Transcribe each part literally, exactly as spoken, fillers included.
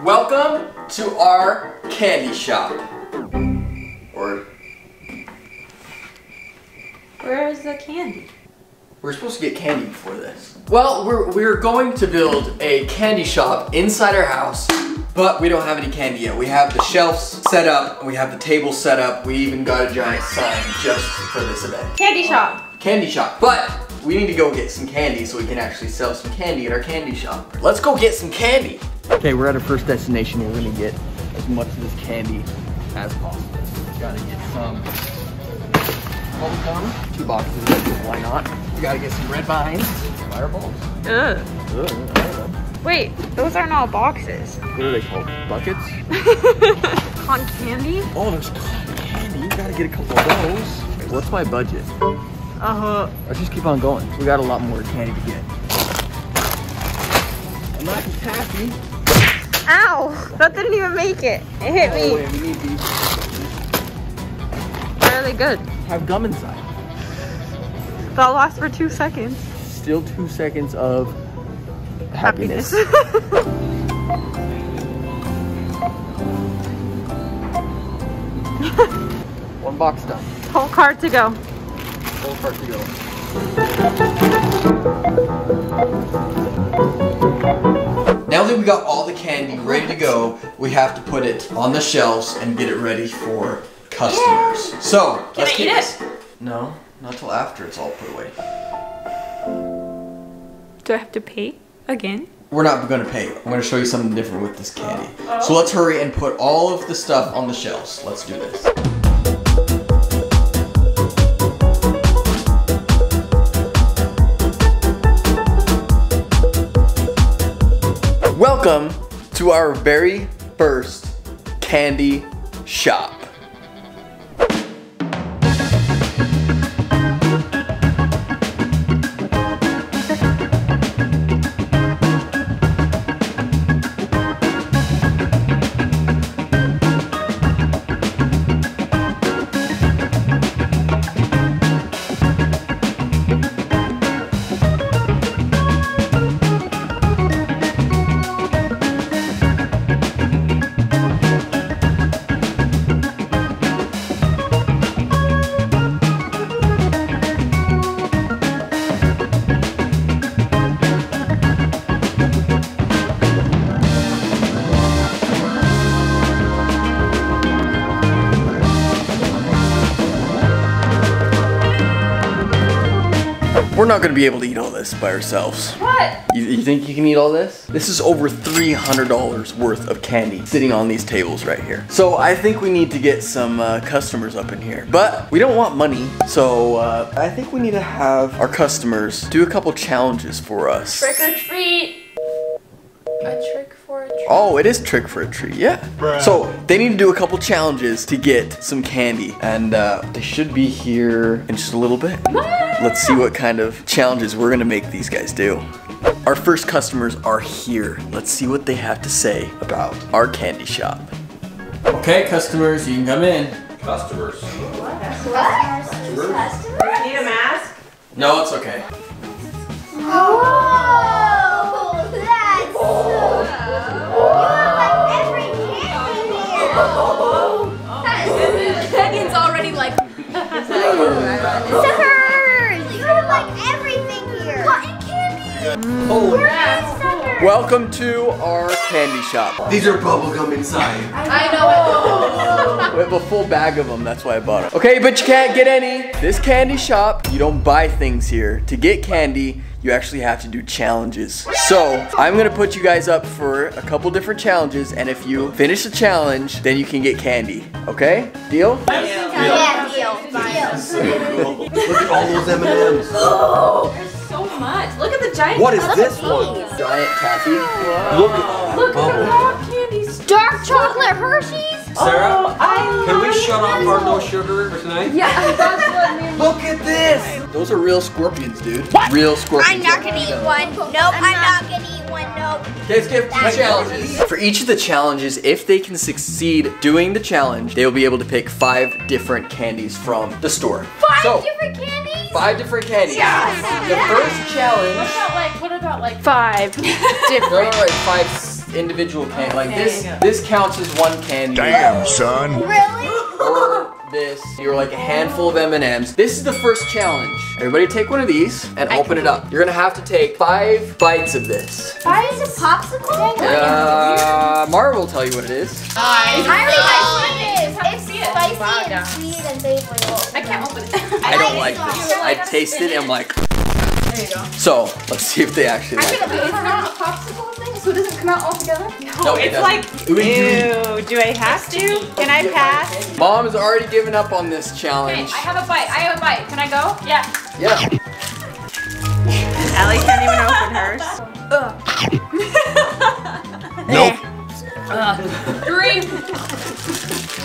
Welcome to our candy shop. Or... where is the candy? We're supposed to get candy before this. Well, we're, we're going to build a candy shop inside our house, but we don't have any candy yet. We have the shelves set up, and we have the table set up. We even got a giant sign just for this event. Candy shop. Candy shop, but we need to go get some candy so we can actually sell some candy at our candy shop. Let's go get some candy. Okay, we're at our first destination. We're gonna get as much of this candy as possible. We gotta get some bubblegum, two boxes, why not? We gotta get some red vines, fireballs. Ugh. Ugh. Wait, those aren't all boxes. What are they called? Buckets? Cotton candy? Oh, there's cotton candy. You gotta get a couple of those. What's my budget? Uh-huh. Let's just keep on going. We got a lot more candy to get. I'm not just happy. Ow! That didn't even make it. It hit oh, me. Wait, we need these. Barely good. Have gum inside. That lasts for two seconds. Still two seconds of happiness. happiness. One box done. Whole cart to go. Whole cart to go. Now that we got all the candy ready to go, we have to put it on the shelves and get it ready for customers. Yeah. So, Can let's I keep eat this. It? No, not till after it's all put away. Do I have to pay again? We're not gonna pay. I'm gonna show you something different with this candy. Oh. So let's hurry and put all of the stuff on the shelves. Let's do this. Welcome to our very first candy shop. We're not gonna be able to eat all this by ourselves. What? You, you think you can eat all this? This is over three hundred dollars worth of candy sitting on these tables right here. So I think we need to get some uh, customers up in here, but we don't want money. So uh, I think we need to have our customers do a couple challenges for us. Trick or treat. A trick for a treat. Oh, it is trick for a treat, yeah. Bruh. So they need to do a couple challenges to get some candy, and uh, they should be here in just a little bit. What? Let's see what kind of challenges we're gonna make these guys do. Our first customers are here. Let's see what they have to say about our candy shop. Okay, customers, you can come in. Customers. What? Customers? Customers? Need a mask? No, it's okay. Oh, that's oh. so... That is Megan's already like... It's like everything here. Cotton candy. Oh. Wow. Welcome to our candy shop. These are bubblegum inside. I know. I know. We have a full bag of them. That's why I bought them. Okay, but you can't get any. This candy shop, you don't buy things here. To get candy, you actually have to do challenges. So I'm gonna put you guys up for a couple different challenges, and if you finish the challenge, then you can get candy. Okay? Deal? Yeah. Yeah. So cool. Look at all those M and M's. Oh, there's so much. Look at the giant. What is this one? Giant taffy. Wow. Look at Look at the rock candies. Dark chocolate Hershey's. Sarah, oh, I can we shut off our no sugar for tonight? Yeah. That's what Look at this. Those are real scorpions, dude. What? Real scorpions. I'm not gonna eat one. Nope. I'm, I'm not. not gonna eat. Nope. Okay, let's get two challenges. For each of the challenges, if they can succeed doing the challenge, they will be able to pick five different candies from the store. Five so, different candies? Five different candies. Yes. The yes. first challenge. What about like, what about like five different? All right, five individual candy. Like this, this counts as one candy. Damn, son. Really? Or this. You're like a handful of M and M's. This is the first challenge. Everybody take one of these and I open it up. You're gonna have to take five bites of this. Five is a popsicle? Uh, Mara will tell you what it is. I already know what it is. It's spicy wow, and sweet and savory. I can't open it. I don't like this. I taste it and I'm like. There you go. So, let's see if they actually like it. It's not a popsicle thing, so it doesn't come out all together? No, no it's it like, ew, do I have to? Can I pass? Mom has already given up on this challenge. Okay, I have a bite, I have a bite. Can I go? Yeah. Yeah. Allie can't even open hers. Ugh. Nope. Ugh. Green.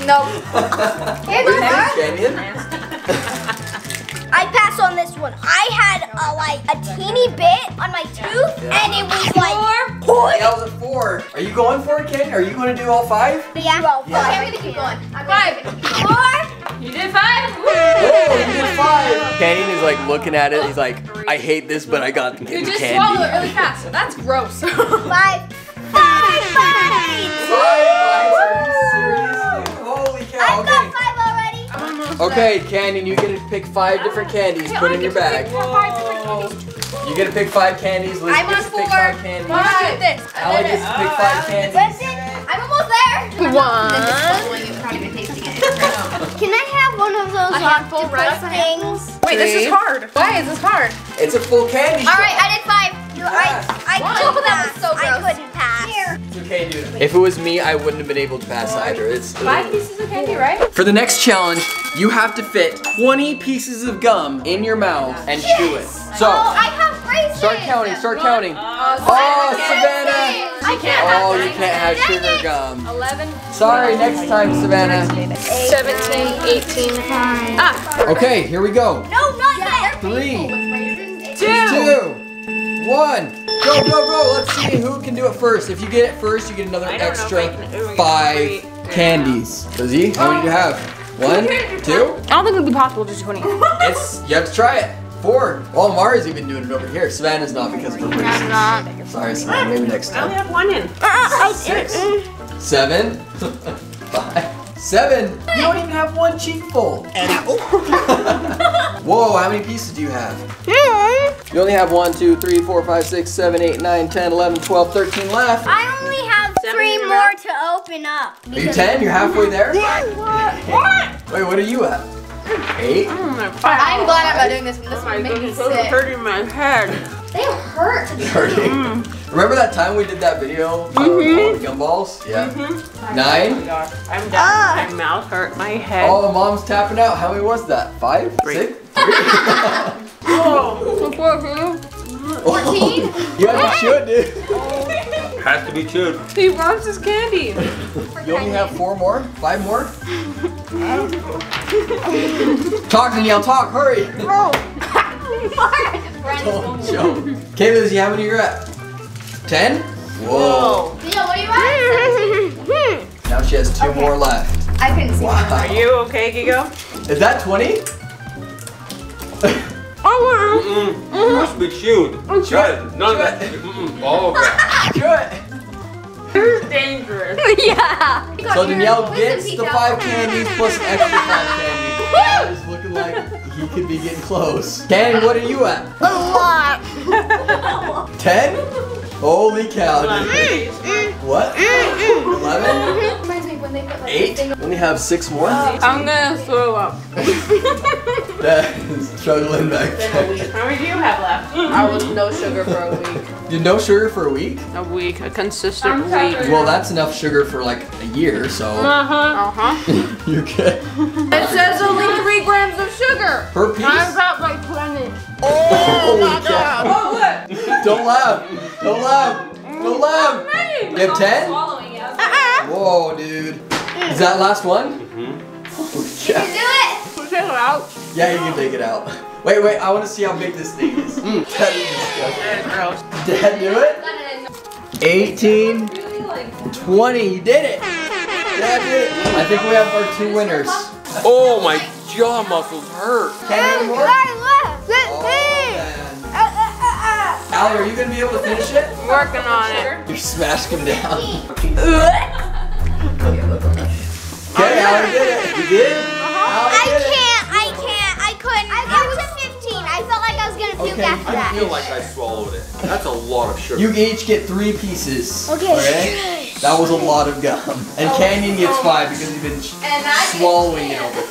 Nope. It's I pass on this one. I had a, like a teeny bit on my tooth, yeah. And it was like four. That was a four. Are you going for it, Ken? Are you going to do all five? Yeah. Well, yeah. Five. Okay, I'm gonna keep going. I'm five, four. You did five. Woo! Whoa, you did five. Ken is like looking at it. He's like, I hate this, but I got the candy. You just swallow it really fast. So that's gross. Five. Five bites. Five bites. Are you serious? Holy cow! I've got five. Okay, Canyon, you get to pick five different candies. Put in your bag. You get to pick five candies. Liz gets to pick five candies. Allie gets to pick five candies. I'm almost there. One. Can I have one of those octopus things? Wait, this is hard. Why is this hard? It's a full candy shop. All right, I did five. I couldn't pass. I couldn't pass. It's okay, dude. If it was me, I wouldn't have been able to pass either. It's five pieces of candy, right? For the next challenge, you have to fit twenty pieces of gum in your mouth and yes. chew it. So, oh, I have braces. Start counting, start counting. Uh, oh, Savannah. I can't oh, have you can't have sugar it. gum. eleven. Sorry, next time, Savannah. seventeen, eighteen. Ah. Okay, here we go. No, not yet. Three, two. One, go, go, go. Let's see who can do it first. If you get it first, you get another extra five candies. Lizzie, how many do you have? One, two? I don't think it would be possible to do twenty. It's, you have to try it. Four. Well, Mara's even doing it over here. Savannah's not because of her braces. Sorry, Savannah, maybe next time. I only have one in. Six. Seven. Five. Seven. You don't even have one cheekful. An apple. Whoa, how many pieces do you have? You only have one, two, three, four, five, six, seven, eight, nine, ten, eleven, twelve, thirteen left. I only have three more to open up. Are you ten? You're halfway there? What? Wait, what are you at? Eight? I'm glad I'm not doing this one. This one makes me sick. It's hurting my head. They hurt. They're hurting? Remember that time we did that video? Mm-hmm. The gumballs? Yeah. Mm-hmm. Nine? Oh my gosh. I'm down. My mouth hurt. My head. Oh, Mom's tapping out. How many was that? Five? Six? Three? Oh, fourteen? Oh, you have to chew it, dude. Oh. Has to be chewed. He wants his candy. You only have four more? Five more? Talk, Danielle, talk, hurry. Bro. I just ran this one. Okay, Lizzie, how many are you at? Ten? Whoa. Leo, what are you at? Now she has two okay. more left. I couldn't see wow. Are you okay, Gigo? Is that twenty? Oh, mm-mm. Mm-mm. It must be chewed. Oh, chew it. None of that. Mm-mm. Oh, okay. Chew it. This is dangerous. Yeah. So Danielle gets the five candies plus an extra five candies. That is looking like he could be getting close. Ken, what are you at? A lot. Ten? Holy cow. What? Eleven? Reminds me when they put like eight? We only have six more. I'm gonna throw up. That is struggling back there. How many do you have left? I was no sugar for a week. You no sugar for a week? A week, a consistent week. Well, that's enough sugar for like a year, so. Uh-huh. Uh-huh. You're good. It says only three grams of sugar. Per piece? I've got like twenty. Oh, my God. Oh, look. Don't laugh. Don't laugh. Don't laugh. You have ten? Uh-uh. Whoa, dude. Is that last one? Mm-hmm. You can do it. Take it out. Yeah, you can take it out. Wait, wait, I want to see how big this thing is. Mm. That is disgusting. Did Dad do it? eighteen, twenty, you did it. Dad did it. I think we have our two winners. Oh, my jaw muscles hurt. Ten more? Oh, man. Allie, are you going to be able to finish it? Working on it. You smashed him down. Okay, Allie did it. You did? Uh-huh. I can't. I can't. I couldn't. I got to fifteen. I felt like I was going to puke okay. after that. I feel like I swallowed it. That's a lot of sugar. You each get three pieces. Okay. Right? That was a lot of gum. And oh, Canyon gets five because he's been swallowing it all the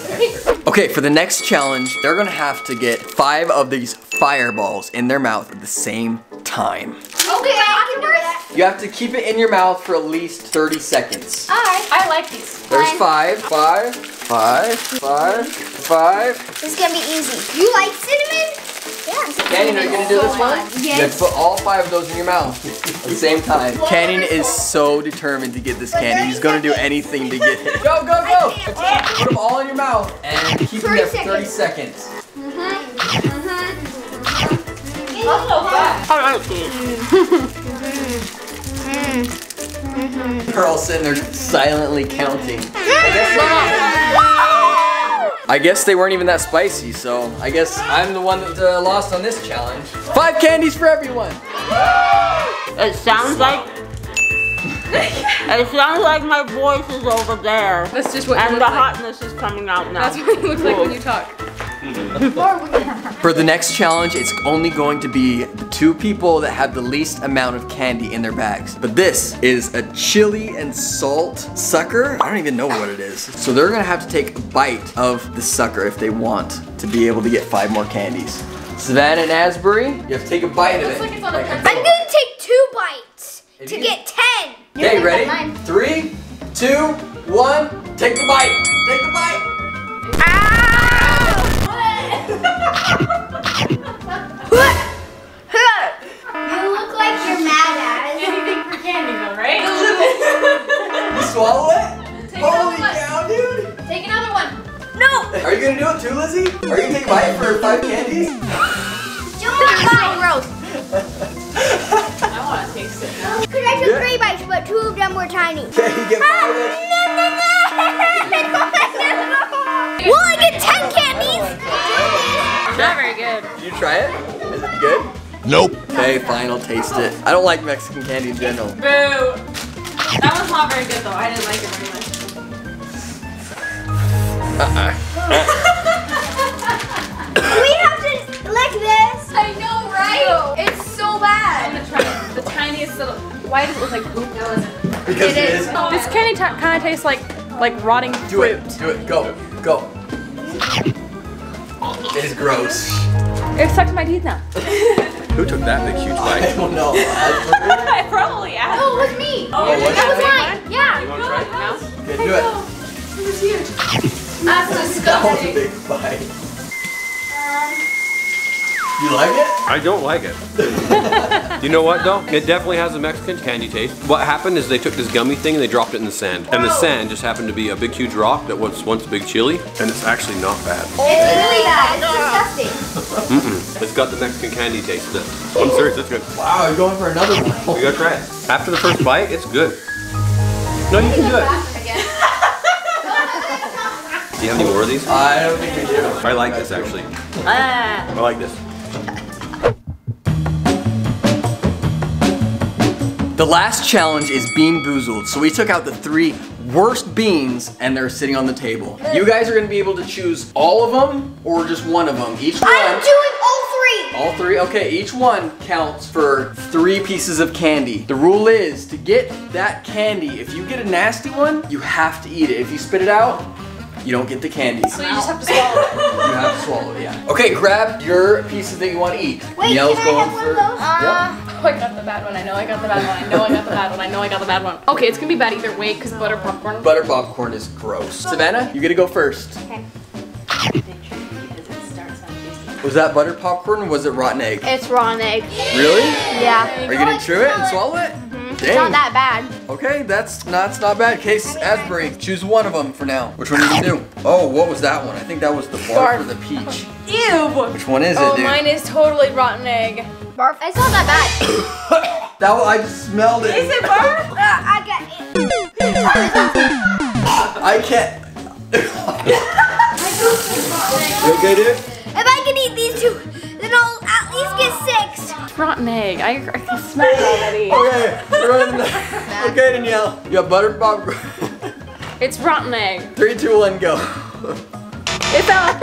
time. Okay, for the next challenge, they're gonna have to get five of these fireballs in their mouth at the same time. Okay, I can do that. You have to keep it in your mouth for at least thirty seconds. All right, I like these. There's five, five, five, five, five. This is gonna be easy. You like cinnamon? Yeah. Canyon, are you gonna do this one? Yes. You have to put all five of those in your mouth at the same time. Canyon is so determined to get this candy. He's gonna do anything to get it. Go, go, go! Put them all in your mouth and keep them there for thirty seconds. That's so fast. I like these. They're all sitting there silently counting. I guess they weren't even that spicy, so I guess I'm the one that uh, lost on this challenge. Five candies for everyone! It sounds like... it sounds like my voice is over there. That's just what And the hotness like. is coming out now. That's what it looks like when you talk. For the next challenge, it's only going to be the two people that have the least amount of candy in their bags. But this is a chili and salt sucker. I don't even know what it is. So they're gonna have to take a bite of the sucker if they want to be able to get five more candies. Savannah and Asbury, you have to take a bite of it. Like it's on a like I'm gonna take two bites if to get can. ten. Okay, ready? Three, two, one, take the bite. Take the bite. You look like you're mad at us. Anything for candy though, right? You swallow it? Take Holy cow, dude! Take another one. No! Are you gonna do it too, Lizzie? Are you gonna take a bite for five candies? Don't bite, gross. I wanna taste it now. Because I took yeah. three bites, but two of them were tiny. Okay, you get five ah, no, no, no. Will I get ten candies? It's not very good. Did you try it? Is it good? Nope. Okay, fine, I'll taste it. I don't like Mexican candy in general. Boo! That was not very good though. I didn't like it very much. Uh-uh. We have to lick this. I know, right? Ew. It's so bad. I'm gonna try the tiniest little. Why does it look like poop? No, it because it is. It is. This candy kind of tastes like like rotting do fruit. Do it. Do it. Go. Go. It is gross. It sucked my teeth now. Who took that big huge bite? I don't know. I probably asked. No, it was me. Oh, yeah, that was mine. One? Yeah. You want to try it now? Okay, do it. It was huge. That's disgusting. That was a big bite. You like it? I don't like it. You know what though? It definitely has a Mexican candy taste. What happened is they took this gummy thing and they dropped it in the sand. And the sand just happened to be a big huge rock that was once a big chili. And it's actually not bad. It's really bad. It's disgusting. Mm-mm. It's got the Mexican candy taste. I'm serious, it's good. Wow, you're going for another one. You gotta try it. After the first bite, it's good. No, you can do it. Do you have any more of these? I don't think I do. I like this actually. Ah. I like this. The last challenge is Bean Boozled. So we took out the three worst beans and they're sitting on the table. You guys are gonna be able to choose all of them or just one of them. Each one. I'm doing all three. All three, okay. Each one counts for three pieces of candy. The rule is to get that candy. If you get a nasty one, you have to eat it. If you spit it out, you don't get the candy. So you just have to swallow it. You have to swallow it, yeah. Okay, grab your pieces that you want to eat. Wait, Nielle's can I going have for, one of those? Uh, yep. Oh, I got the bad one. I know I got the bad one. I know I got the bad one. I know I got the bad one. Okay, it's going to be bad either way because butter popcorn. Butter popcorn is gross. Savannah, you're going to go first. Okay. Was that butter popcorn or was it rotten egg? It's rotten egg. Really? Yeah. Are you going to chew it and swallow it? Dang. It's not that bad. Okay, that's not, it's not bad. Case Asbury, choose one of them for now. Which one are you gonna do? Oh, what was that one? I think that was the barf or the peach. Ew! Which one is oh, it, dude? Oh, mine is totally rotten egg. Barf. It's not that bad. That one, I just smelled it. Is it barf? uh, I got I can't. You okay, dude? If I can eat these two, then I'll at least get six. It's rotten egg. I, I can smell it already. Okay, run. Okay, Danielle. You have buttered popcorn. It's rotten egg. Three, two, one, go. It fell out.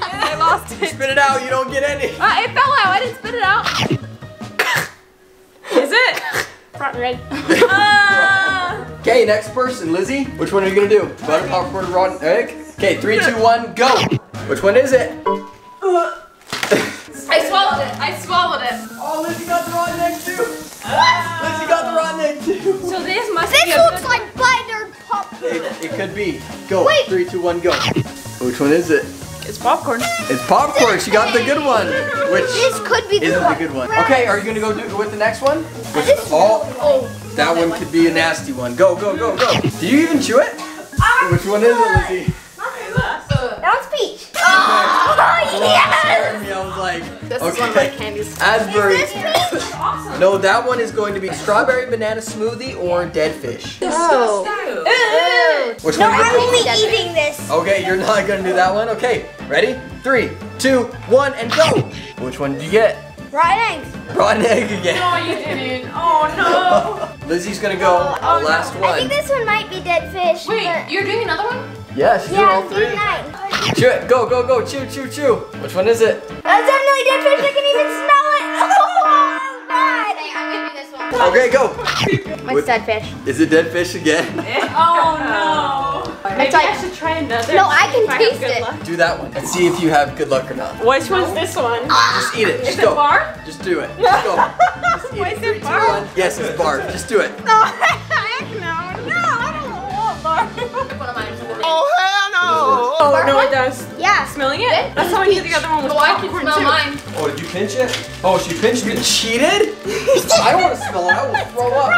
I lost it. Spit it out. You don't get any. Uh, it fell out. I didn't spit it out. Is it? Rotten egg. uh. Okay, next person, Lizzie. Which one are you gonna do? Buttered popcorn, rotten egg. Okay, three, two, one, go. Which one is it? I swallowed it. I swallowed it. Oh, Lizzie got the rotten egg too. What? Lizzie got the rotten egg too. So this must. This be a looks good like buttered popcorn. It, it could be. Go. Wait. Three, two, one, go. Which one is it? It's popcorn. It's popcorn. She got the good one. Which this could be isn't the good one. Okay, are you gonna go do with the next one? Which, oh, oh, that one could be a nasty one. Go, go, go, go. Do you even chew it? Which one is it, Lizzie? That one's peach. Okay. Oh, yes! I was like, this okay is one of my candies. Asbury. Is this peach? Awesome. No, that one is going to be strawberry banana smoothie or dead fish. Oh. Ew. Which no, one I'm only eating this. Okay, you're not gonna do that one. Okay, ready? Three, two, one, and go. Which one did you get? Rotten eggs. Rotten egg again. No, you didn't. Oh no. Lizzie's gonna go oh, oh, last no one. I think this one might be dead fish. Wait, but... you're doing another one? Yeah, she's yeah, doing all three. Nine. Chew it. Go, go, go. Chew, chew, chew. Which one is it? That's definitely dead fish. I can even smell it. Oh, God. Okay, I'm going to do this one. Okay, go. What's dead fish? Is it dead fish again? Oh, no. Maybe like, I should try another. No, I can taste it. Luck. Do that one and see if you have good luck or not. Which one's this one? Just eat it. Just is go. It barf? Just do it. Just go. Just eat. Why it. Is it barf? Yes, it's barf. Just do it. No, heck no. No, I don't want barf. One of mine is working. Oh, hell. Oh, oh no, it does. Yeah. Smelling it? That's how I knew the other one was popcorn too. Mine. Oh, did you pinch it? Oh, she pinched it. Cheated? I don't want to smell it. I will throw up.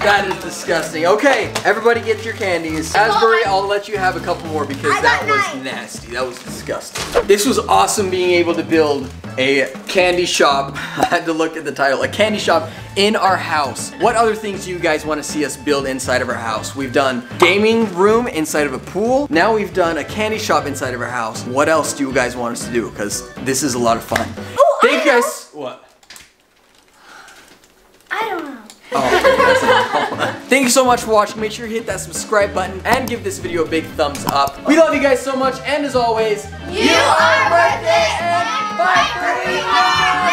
That is disgusting. Okay, everybody get your candies. Asbury, I'll let you have a couple more because that was nasty. That was disgusting. This was awesome being able to build a candy shop. I had to look at the title. A candy shop in our house. What other things do you guys want to see us build inside of our house? We've done gaming room inside of a pool. Now we've done a candy shop inside of our house. What else do you guys want us to do? Because this is a lot of fun. Oh, thank you guys. What? I don't know. Oh, thank you so much for watching. Make sure you hit that subscribe button and give this video a big thumbs up. We love you guys so much, and as always, you, you are worth it, and fight for me.